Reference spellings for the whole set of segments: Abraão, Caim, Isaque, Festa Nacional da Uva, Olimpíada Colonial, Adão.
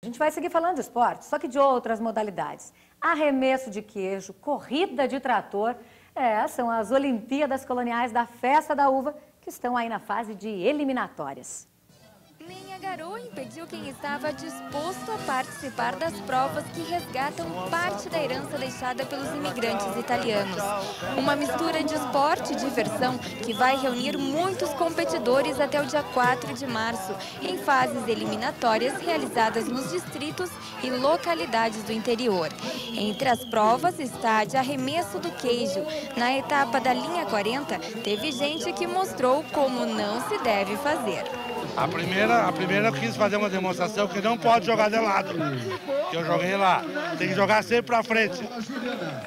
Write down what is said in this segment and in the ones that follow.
A gente vai seguir falando de esporte, só que de outras modalidades. Arremesso de queijo, corrida de trator, são as Olimpíadas Coloniais da Festa da Uva, que estão aí na fase de eliminatórias. Nem a garoa impediu quem estava disposto a participar das provas que resgatam parte da herança deixada pelos imigrantes italianos. Uma mistura de esporte e diversão que vai reunir muitos competidores até o dia 4 de março, em fases eliminatórias realizadas nos distritos e localidades do interior. Entre as provas está a de arremesso do queijo. Na etapa da linha 40, teve gente que mostrou como não se deve fazer. A primeira eu quis fazer uma demonstração que não pode jogar de lado, que eu joguei lá. Tem que jogar sempre pra frente,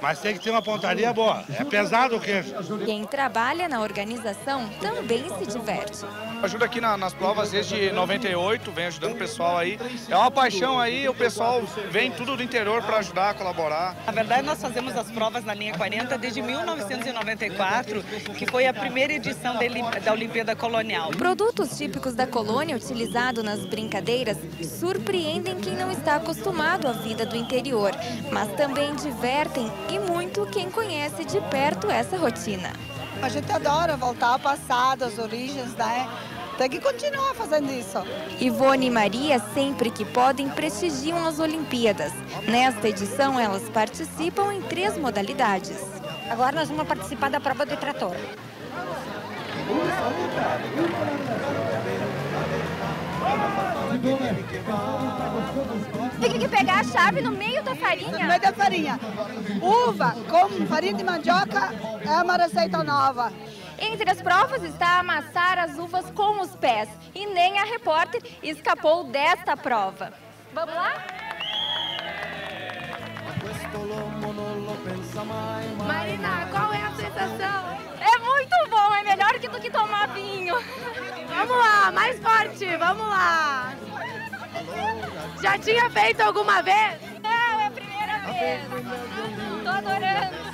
mas tem que ter uma pontaria boa. É pesado o queijo. Quem trabalha na organização também se diverte. Ajuda aqui nas provas desde 98, vem ajudando o pessoal aí. É uma paixão aí, o pessoal vem tudo do interior pra ajudar, colaborar. Na verdade, nós fazemos as provas na linha 40 desde 1994, que foi a primeira edição da Olimpíada Colonial. Produtos típicos da colônia utilizado nas brincadeiras surpreendem quem não está acostumado à vida do interior, mas também divertem e muito quem conhece de perto essa rotina. A gente adora voltar ao passado, às origens, né? Tem que continuar fazendo isso. Ivone e Maria, sempre que podem, prestigiam as Olimpíadas. Nesta edição, elas participam em 3 modalidades. Agora nós vamos participar da prova de trator. Tem que pegar a chave no meio da farinha. No meio da farinha. Uva com farinha de mandioca é uma receita nova. Entre as provas está amassar as uvas com os pés. E nem a repórter escapou desta prova. Vamos lá? Marina, qual é a sensação? É muito bom, é melhor do que tomar vinho. Vamos lá, mais forte, vamos lá. Já tinha feito alguma vez? Não, é a primeira vez. Tô adorando.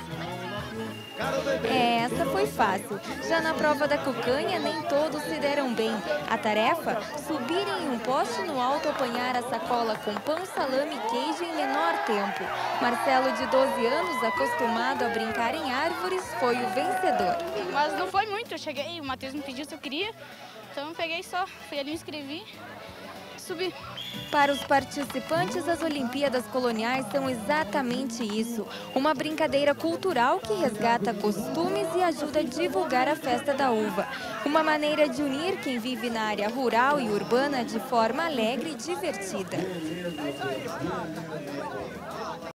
Essa foi fácil. Já na prova da cucanha, nem todos se deram bem. A tarefa? Subir em um poste no alto, apanhar a sacola com pão, salame e queijo em menor tempo. Marcelo, de 12 anos, acostumado a brincar em árvores, foi o vencedor. Mas não foi muito. Eu cheguei, o Matheus me pediu se eu queria, então eu peguei só, fui ali e inscrevi. Subir. Para os participantes, as Olimpíadas Coloniais são exatamente isso. Uma brincadeira cultural que resgata costumes e ajuda a divulgar a Festa da Uva. Uma maneira de unir quem vive na área rural e urbana de forma alegre e divertida.